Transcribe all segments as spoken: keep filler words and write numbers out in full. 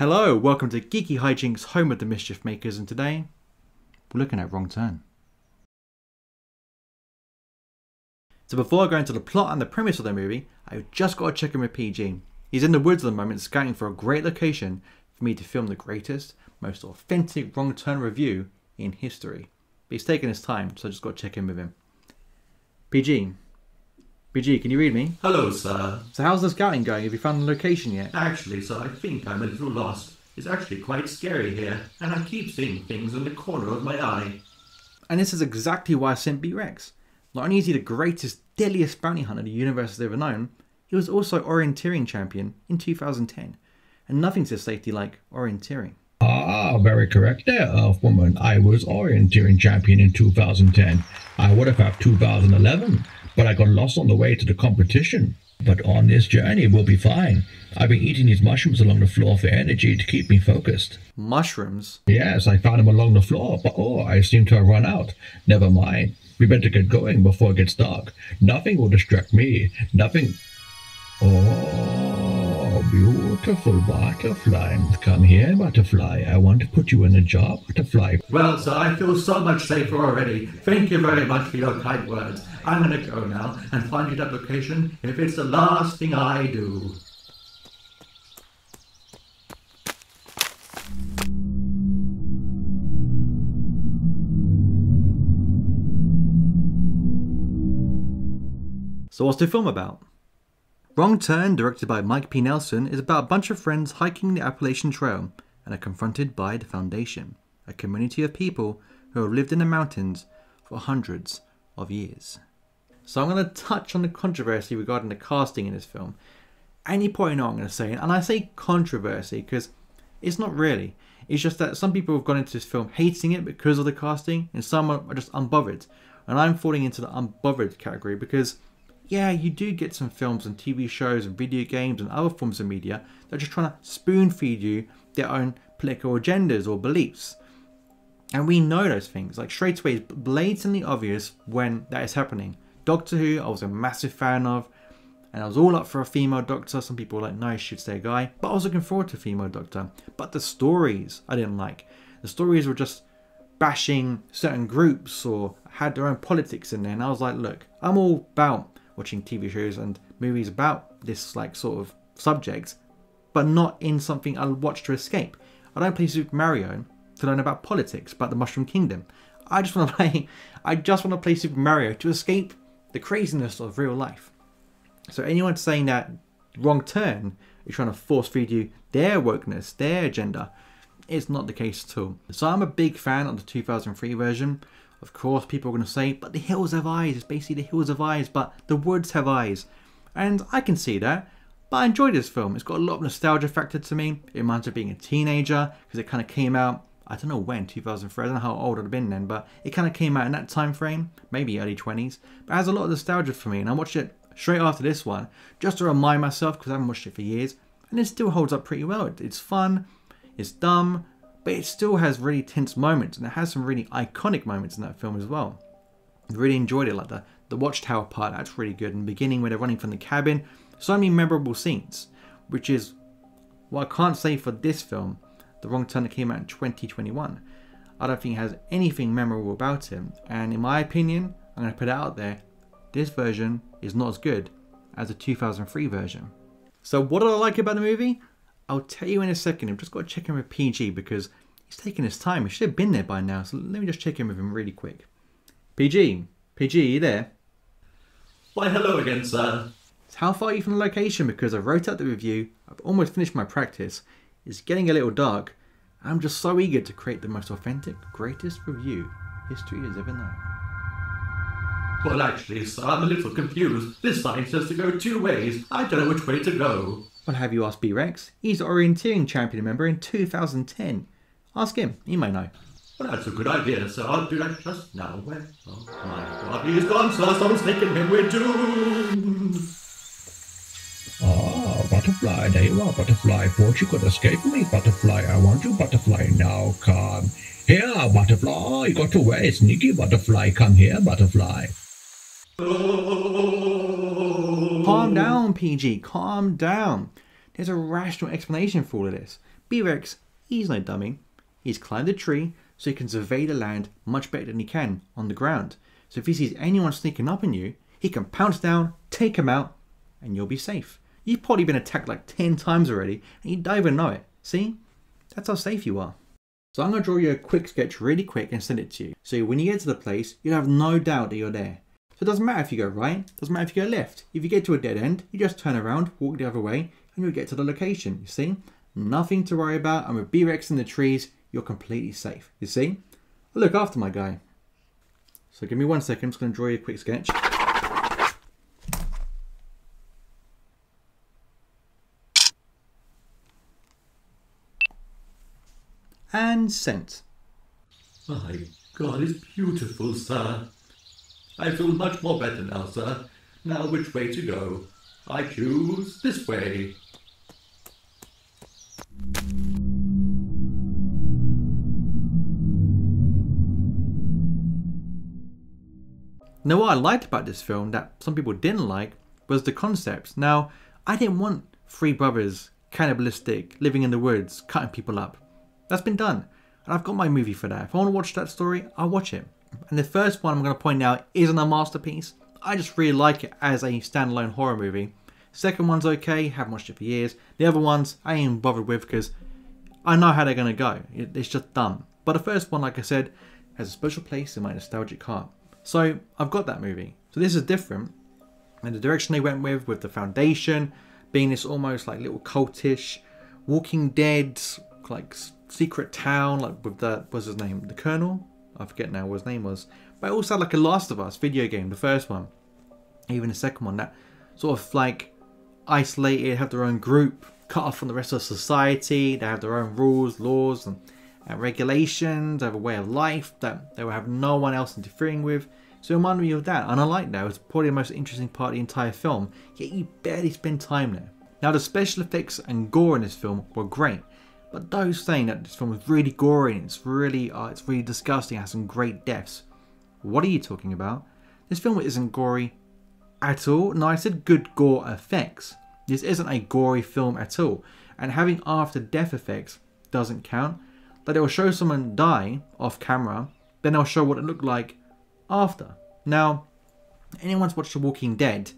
Hello, welcome to Geeky Hijinks, home of the Mischief Makers, and today we're looking at Wrong Turn. So before I go into the plot and the premise of the movie, I've just got to check in with P G. He's in the woods at the moment scouting for a great location for me to film the greatest, most authentic Wrong Turn review in history. But he's taking his time, so I just got to check in with him. P G. B G, can you read me? Hello, sir. So how's the scouting going? Have you found the location yet? Actually, sir, I think I'm a little lost. It's actually quite scary here, and I keep seeing things in the corner of my eye. And this is exactly why I sent B Rex. Not only is he the greatest, deadliest bounty hunter the universe has ever known, he was also orienteering champion in two thousand ten. And nothing says safety like orienteering. Ah, very correct there, Earth Woman. I was orienteering champion in two thousand ten. I would have had two thousand eleven. But I got lost on the way to the competition. But on this journey, we'll be fine. I've been eating these mushrooms along the floor for energy to keep me focused. Mushrooms? Yes, I found them along the floor, but oh, I seem to have run out. Never mind. We better get going before it gets dark. Nothing will distract me. Nothing... Oh, beautiful butterfly. Come here, butterfly. I want to put you in a jar, butterfly. Well, sir, I feel so much safer already. Thank you very much for your kind words. I'm gonna go now and find you that location if it's the last thing I do. So what's the film about? Wrong Turn, directed by Mike P. Nelson, is about a bunch of friends hiking the Appalachian Trail and are confronted by the Foundation, a community of people who have lived in the mountains for hundreds of years. So I'm going to touch on the controversy regarding the casting in this film. Any point on, I'm going to say, and I say controversy because it's not really. It's just that some people have gone into this film hating it because of the casting, and some are just unbothered. And I'm falling into the unbothered category because, yeah, you do get some films and T V shows and video games and other forms of media that are just trying to spoon feed you their own political agendas or beliefs. And we know those things, like straight away, it's blatantly obvious when that is happening. Doctor Who, I was a massive fan of, and I was all up for a female doctor. Some people were like, no, she should stay a guy. But I was looking forward to a female doctor. But the stories I didn't like. The stories were just bashing certain groups or had their own politics in there. And I was like, look, I'm all about watching T V shows and movies about this like sort of subject, but not in something I'll watch to escape. I don't play Super Mario to learn about politics, about the Mushroom Kingdom. I just want to play, I just want to play Super Mario to escape the craziness of real life. So anyone saying that Wrong Turn is trying to force feed you their wokeness, their agenda, it's not the case at all. So I'm a big fan of the two thousand three version. Of course, people are going to say, but The Hills Have Eyes. It's basically The Hills Have Eyes, but the woods have eyes. And I can see that. But I enjoy this film. It's got a lot of nostalgia factor to me. It reminds me of being a teenager because it kind of came out, I don't know when, two thousand three, I don't know how old I'd have been then, but it kind of came out in that time frame, maybe early twenties, but it has a lot of nostalgia for me, and I watched it straight after this one, just to remind myself, because I haven't watched it for years, and it still holds up pretty well. It's fun, it's dumb, but it still has really tense moments, and it has some really iconic moments in that film as well. I really enjoyed it, like the, the watchtower part, that's really good, and the beginning where they're running from the cabin, so many memorable scenes, which is what I can't say for this film, The Wrong Turn, that came out in twenty twenty-one. I don't think it has anything memorable about it. And in my opinion, I'm going to put it out there, this version is not as good as the two thousand three version. So what did I like about the movie? I'll tell you in a second. I've just got to check in with P G because he's taking his time. He should have been there by now. So let me just check in with him really quick. P G, P G, are you there? Why, hello again, sir. So how far are you from the location? Because I wrote out the review. I've almost finished my practice. It's getting a little dark. I'm just so eager to create the most authentic, greatest review history has ever known. Well, actually, sir, I'm a little confused. This sign says to go two ways. I don't know which way to go. Well, have you asked B Rex? He's the orienteering champion member in two thousand ten. Ask him. He may know. Well, that's a good idea, sir. I'll do that just now. Where? Oh, my God. He's gone, sir. Someone's taking him. We're doomed. Butterfly, there you are, butterfly. Thought you could escape me, butterfly. I want you, butterfly. Now come here, butterfly. You got away, sneaky butterfly. Come here, butterfly. Calm down, P G. Calm down. There's a rational explanation for all of this. B-Rex, he's no dummy. He's climbed a tree so he can survey the land much better than he can on the ground. So if he sees anyone sneaking up on you, he can pounce down, take him out, and you'll be safe. You've probably been attacked like ten times already, and you don't even know it. See? That's how safe you are. So I'm going to draw you a quick sketch really quick and send it to you. So when you get to the place, you'll have no doubt that you're there. So it doesn't matter if you go right, it doesn't matter if you go left. If you get to a dead end, you just turn around, walk the other way, and you'll get to the location, you see? Nothing to worry about, and with B-Rex in the trees, you're completely safe, you see? I look after my guy. So give me one second, I'm just going to draw you a quick sketch. And sent. My God, it's beautiful, sir. I feel much more better now, sir. Now which way to go? I choose this way. Now what I liked about this film that some people didn't like was the concepts. Now, I didn't want three brothers, cannibalistic, living in the woods, cutting people up. That's been done, and I've got my movie for that. If I want to watch that story, I'll watch it. And the first one I'm going to point out isn't a masterpiece. I just really like it as a standalone horror movie. Second one's okay, haven't watched it for years. The other ones I ain't bothered with because I know how they're going to go. It's just done. But the first one, like I said, has a special place in my nostalgic heart. So I've got that movie. So this is different. And the direction they went with, with The Foundation, being this almost like little cultish, Walking Dead, like secret town, like with the, what's his name? The Colonel? I forget now what his name was. But it also had like a Last of Us video game, the first one. Even the second one, that sort of like isolated, have their own group, cut off from the rest of society. They have their own rules, laws, and, and regulations. They have a way of life that they will have no one else interfering with. So it reminded me of that. And I like that. It was probably the most interesting part of the entire film. Yet you barely spend time there. Now the special effects and gore in this film were great. But those saying that this film is really gory and it's really, uh, it's really disgusting, it has some great deaths. What are you talking about? This film isn't gory at all. No, I said good gore effects. This isn't a gory film at all. And having after death effects doesn't count. But it will show someone die off camera, then they'll show what it looked like after. Now, anyone's watched The Walking Dead?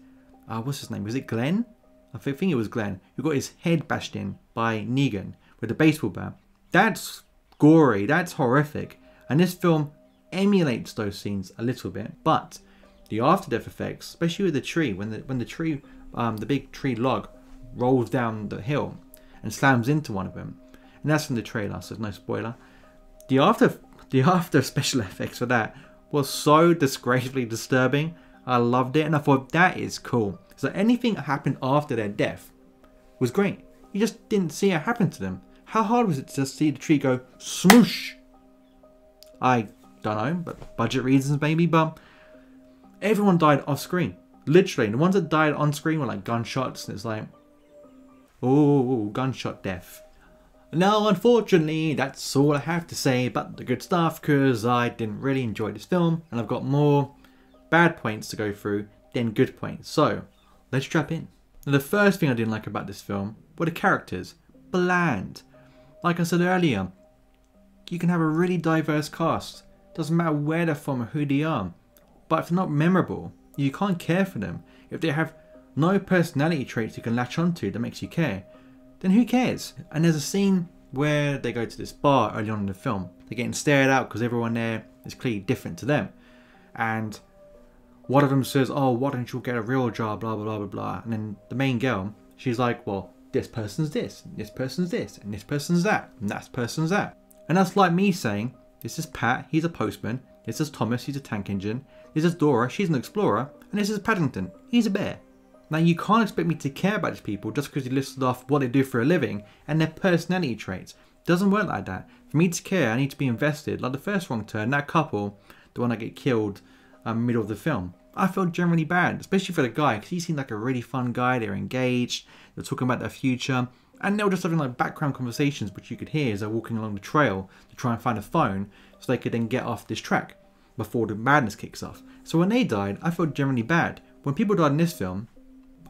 Uh, what's his name? Was it Glenn? I think it was Glenn, who got his head bashed in by Negan. With a baseball bat. That's gory, that's horrific, and this film emulates those scenes a little bit. But the after death effects, especially with the tree, when the when the tree, um, the big tree log, rolls down the hill and slams into one of them, and that's from the trailer, so there's no spoiler. The after the after special effects for that was so disgracefully disturbing. I loved it, and I thought that is cool. So anything that happened after their death was great. You just didn't see it happen to them. How hard was it to see the tree go smoosh? I don't know, but budget reasons maybe, but everyone died off screen. Literally, the ones that died on screen were like gunshots, and it's like, oh, gunshot death. Now, unfortunately, that's all I have to say about the good stuff, because I didn't really enjoy this film, and I've got more bad points to go through than good points. So, let's strap in. Now, the first thing I didn't like about this film were the characters. Bland. Like I said earlier, you can have a really diverse cast. Doesn't matter where they're from or who they are. But if they're not memorable, you can't care for them. If they have no personality traits you can latch onto that makes you care, then who cares? And there's a scene where they go to this bar early on in the film. They're getting stared at because everyone there is clearly different to them. And one of them says, oh, why don't you get a real job, blah, blah, blah, blah, blah. And then the main girl, she's like, well, this person's this, and this person's this, and this person's that, and that person's that. And that's like me saying, this is Pat, he's a postman, this is Thomas, he's a tank engine, this is Dora, she's an explorer, and this is Paddington, he's a bear. Now you can't expect me to care about these people just because you listed off what they do for a living and their personality traits. It doesn't work like that. For me to care, I need to be invested, like the first Wrong Turn, that couple, the one that get killed um, middle of the film. I felt generally bad, especially for the guy, because he seemed like a really fun guy. They're engaged, they're talking about their future, and they were just having like background conversations, which you could hear as they're walking along the trail to try and find a phone so they could then get off this track before the madness kicks off. So when they died, I felt generally bad. When people died in this film,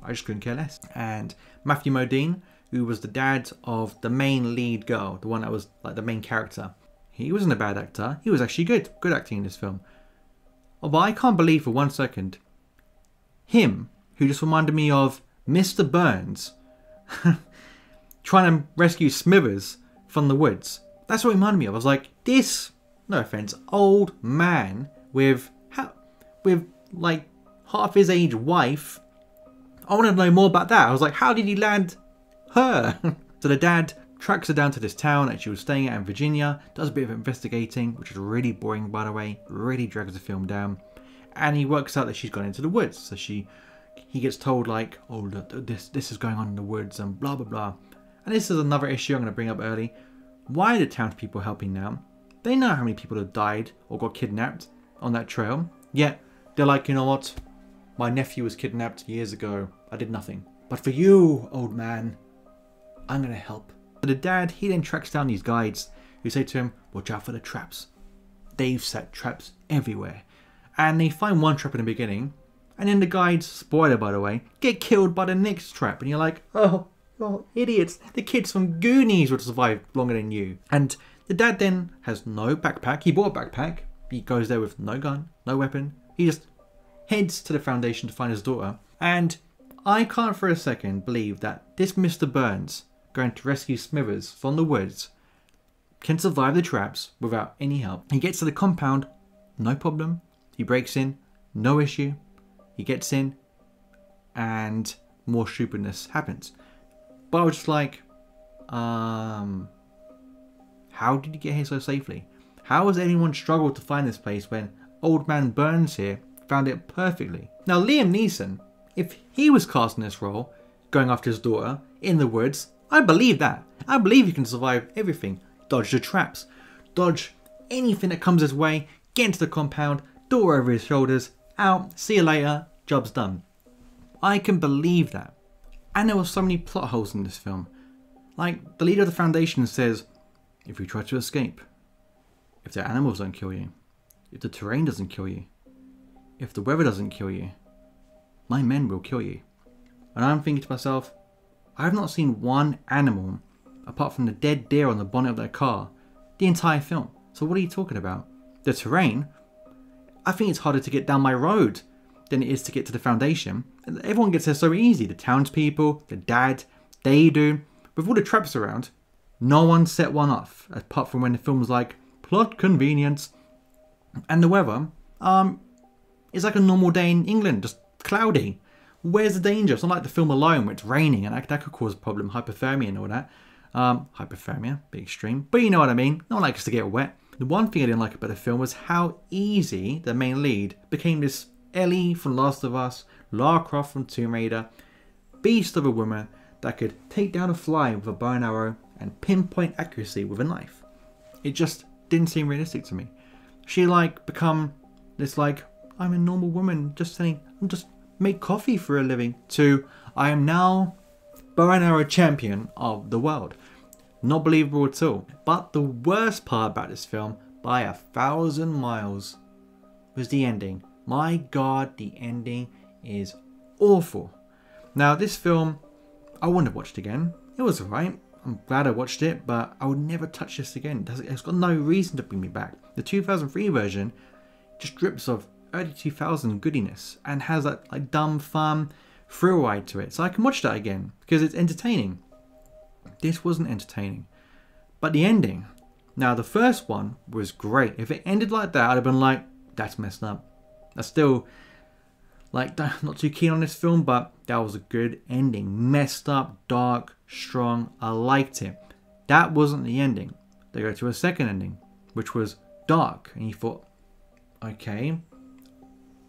I just couldn't care less. And Matthew Modine, who was the dad of the main lead girl, the one that was like the main character. He wasn't a bad actor. He was actually good. Good acting in this film. Oh, but I can't believe for one second. Him, who just reminded me of Mister Burns, trying to rescue Smithers from the woods. That's what it reminded me of. I was like, this, no offense, old man with, with like half his age wife. I wanted to know more about that. I was like, how did he land her? So the dad tracks her down to this town that she was staying at in Virginia, does a bit of investigating, which is really boring, by the way, really drags the film down. And he works out that she's gone into the woods. So she, he gets told like, oh, this, this is going on in the woods and blah, blah, blah. And this is another issue I'm going to bring up early. Why are the townspeople helping now? They know how many people have died or got kidnapped on that trail. Yet they're like, you know what? My nephew was kidnapped years ago. I did nothing. But for you, old man, I'm going to help. So the dad, he then tracks down these guides who say to him, watch out for the traps. They've set traps everywhere. And they find one trap in the beginning. And then the guides, spoiler by the way, get killed by the next trap. And you're like, oh, oh, idiots. The kids from Goonies would survive longer than you. And the dad then has no backpack. He bought a backpack. He goes there with no gun, no weapon. He just heads to the Foundation to find his daughter. And I can't for a second believe that this Mister Burns, going to rescue Smithers from the woods, can survive the traps without any help. He gets to the compound, no problem. He breaks in, no issue. He gets in and more stupidness happens. But I was just like, um, how did he get here so safely? How has anyone struggled to find this place when old man Burns here found it perfectly? Now, Liam Neeson, if he was cast in this role, going after his daughter in the woods, I believe that. I believe he can survive everything. Dodge the traps, dodge anything that comes his way, get into the compound, door over his shoulders, out, see you later, job's done. I can believe that. And there were so many plot holes in this film. Like, the leader of the Foundation says, if you try to escape, if the animals don't kill you, if the terrain doesn't kill you, if the weather doesn't kill you, my men will kill you. And I'm thinking to myself, I have not seen one animal apart from the dead deer on the bonnet of their car the entire film. So what are you talking about? The terrain? I think it's harder to get down my road than it is to get to the Foundation. Everyone gets there so easy. The townspeople, the dad, they do. With all the traps around, no one set one off, apart from when the film's like, plot convenience. And the weather, um, it's like a normal day in England, just cloudy. Where's the danger? It's not like the film Alone where it's raining and that, that could cause a problem, hypothermia and all that. Um, hypothermia, bit extreme, but you know what I mean. No one likes to get wet. The one thing I didn't like about the film was how easy the main lead became this Ellie from Last of Us, Lara Croft from Tomb Raider, beast of a woman that could take down a fly with a bow and arrow and pinpoint accuracy with a knife. It just didn't seem realistic to me. She like become this like, I'm a normal woman just saying, I'm just make coffee for a living, to I am now bow and arrow champion of the world. Not believable at all. But the worst part about this film by a thousand miles was the ending. My god, the ending is awful. Now this film, I wouldn't have watched again. It was alright. I'm glad I watched it, but I would never touch this again. It's got no reason to bring me back. The two thousand three version just drips of early two thousand goodiness and has that like dumb fun thrill ride to it. So I can watch that again because it's entertaining. This wasn't entertaining. But the ending, now the first one was great. If it ended like that, I'd have been like, that's messed up. I still like not too keen on this film, but that was a good ending. Messed up, dark, strong. I liked it. That wasn't the ending. They go to a second ending, which was dark. And you thought, okay,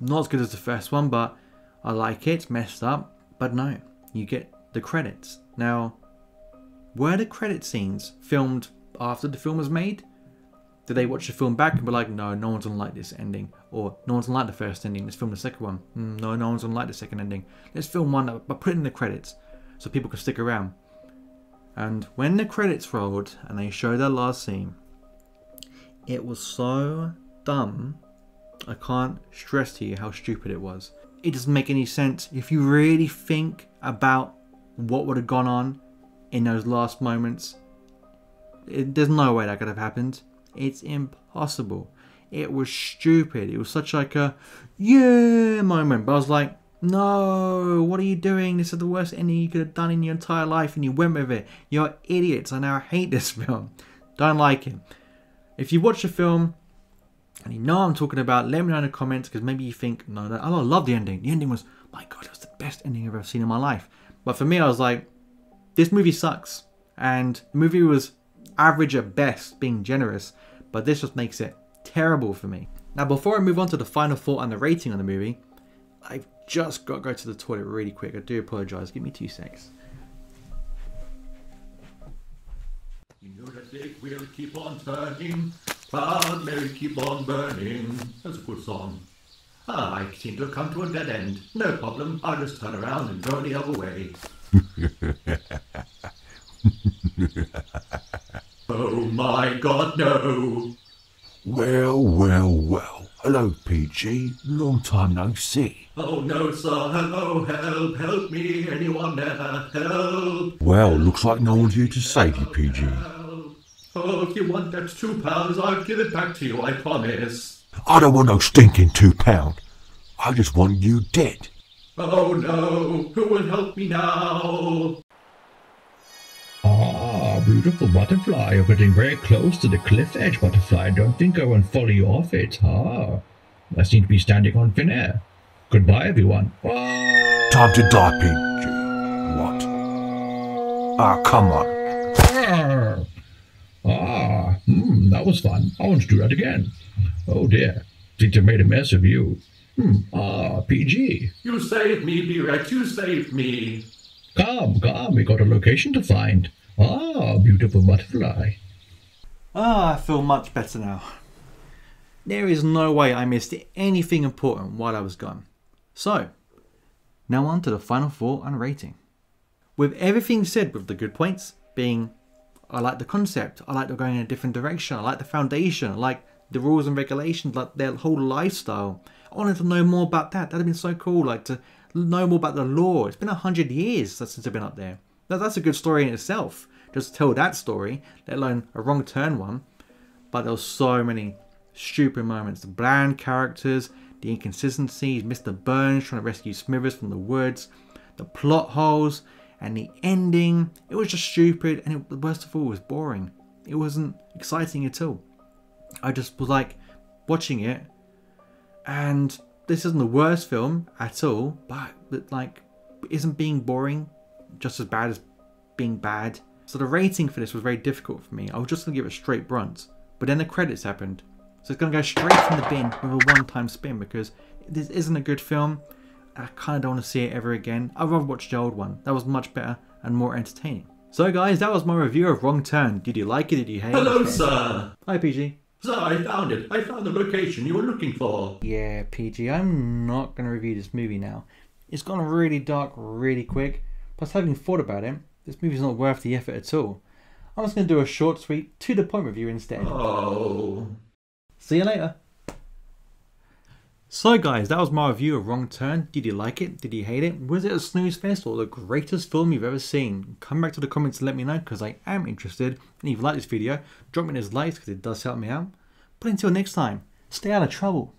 not as good as the first one, but I like it. It's messed up. But no, you get the credits. Now, were the credit scenes filmed after the film was made? Did they watch the film back and be like, no, no one's gonna like this ending, or no one's gonna like the first ending, let's film the second one. Mm, no, no one's gonna like the second ending. Let's film one, but put it in the credits so people can stick around. And when the credits rolled and they showed their last scene, it was so dumb. I can't stress to you how stupid it was. It doesn't make any sense. If you really think about what would have gone on in those last moments. It, there's no way that could have happened. It's impossible. It was stupid. It was such like a yeah moment. But I was like, no, what are you doing? This is the worst ending you could have done in your entire life, and you went with it. You're idiots, and I hate this film. Don't like it. If you watch the film and you know what I'm talking about, let me know in the comments, because maybe you think, no, that, oh, I love the ending. The ending was, my God, it was the best ending I've ever seen in my life. But for me, I was like, this movie sucks. And the movie was average at best, being generous, but this just makes it terrible for me. Now, before I move on to the final thought and the rating on the movie, I've just got to go to the toilet really quick. I do apologise. Give me two secs. You know that it will keep on burning. Proud Mary, keep on burning. That's a good song. Ah, I seem to have come to a dead end. No problem. I'll just turn around and go the other way. Oh my God, no. Well, well, well. Hello, P G. Long time no see. Oh no, sir. Hello, help, help me. Anyone there? Help. Well, looks like no one's here to save you, P G. Oh, if you want that two pounds, I'll give it back to you, I promise. I don't want no stinking two pound. I just want you dead. Oh no, who will help me now? Ah, beautiful butterfly, you're getting very close to the cliff edge, butterfly. Don't think I won't follow you off it, huh? I seem to be standing on thin air. Goodbye, everyone. Oh. Time to die, P G. What? Ah, come on. Ah, hmm, that was fun. I want to do that again. Oh dear, think I've made a mess of you. Hmm, ah, P G. You saved me, B-Rex, you saved me. Come, come, we got a location to find. Ah, beautiful butterfly. Ah, I feel much better now. There is no way I missed anything important while I was gone. So, now on to the final thought and rating. With everything said, with the good points being, I like the concept, I like they're going in a different direction, I like the foundation, I like the rules and regulations, like their whole lifestyle. I wanted to know more about that. That'd have been so cool, like to know more about the law. It's been a hundred years since I've been up there. Now, that's a good story in itself. Just tell that story, let alone a Wrong Turn one. But there were so many stupid moments. The bland characters, the inconsistencies, Mister Burns trying to rescue Smithers from the woods, the plot holes, and the ending. It was just stupid, and it, worst of all, it was boring. It wasn't exciting at all. I just was like watching it, and this isn't the worst film at all, but like, isn't being boring just as bad as being bad? So the rating for this was very difficult for me. I was just gonna give it a straight brunt, but then the credits happened, so it's gonna go straight from the bin with a one-time spin, because this isn't a good film. I kind of don't want to see it ever again. I'd rather watch the old one. That was much better and more entertaining. So guys, that was my review of Wrong Turn. Did you like it? Did you hate it? Hello, sir. Hi, P G. Sir, I found it. I found the location you were looking for. Yeah, P G, I'm not going to review this movie now. It's gone really dark really quick. Plus, having thought about it, this movie's not worth the effort at all. I'm just going to do a short, sweet, to-the-point review instead. Oh. See you later. So guys, that was my review of Wrong Turn. Did you like it? Did you hate it? Was it a snooze fest or the greatest film you've ever seen? Come back to the comments and let me know, because I am interested. And if you like this video, drop me those likes, because it does help me out. But until next time, stay out of trouble.